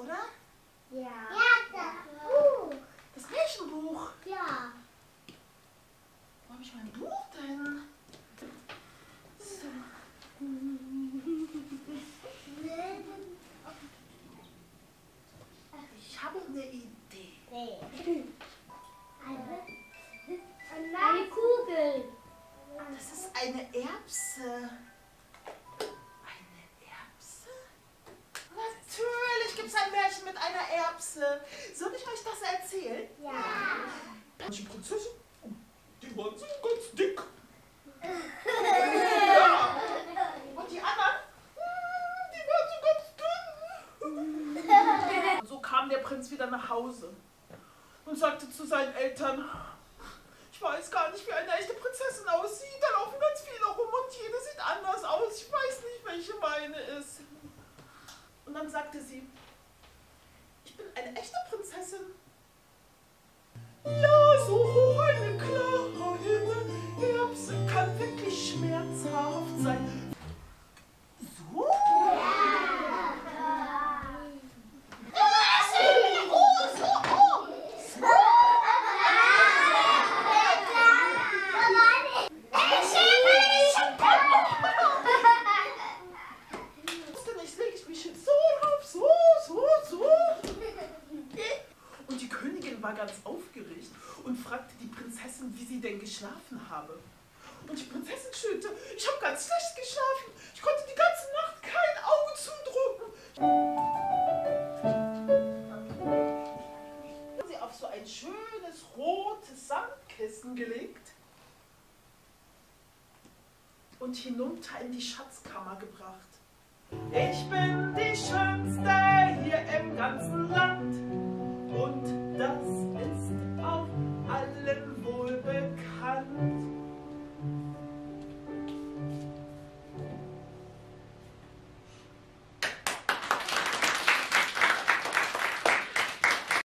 Oder? Ja. Das Märchenbuch? Ja. Wo habe ich mein Buch denn? So. Ich habe eine Idee. Eine Kugel. Das ist eine Erbse. Mit einer Erbse. Soll ich euch das erzählen? Ja. Die Prinzessin, die waren so ganz dick. Ja. Und die anderen, die waren so ganz dünn. Und so kam der Prinz wieder nach Hause und sagte zu seinen Eltern, ich weiß gar nicht, wie eine echte Prinzessin aussieht. Da laufen ganz viele rum und jede sieht anders aus. Ich weiß nicht, welche meine ist. Und dann sagte sie, ich bin eine echte Prinzessin. Ja, so hoch eine kleine Erbse kann wirklich schmerzhaft sein. So? War ganz aufgeregt und fragte die Prinzessin, wie sie denn geschlafen habe. Und die Prinzessin stöhnte, ich habe ganz schlecht geschlafen. Ich konnte die ganze Nacht kein Auge zudrücken. Sie auf so ein schönes rotes Sandkissen gelegt und hinunter in die Schatzkammer gebracht. Ich bin die Schönste.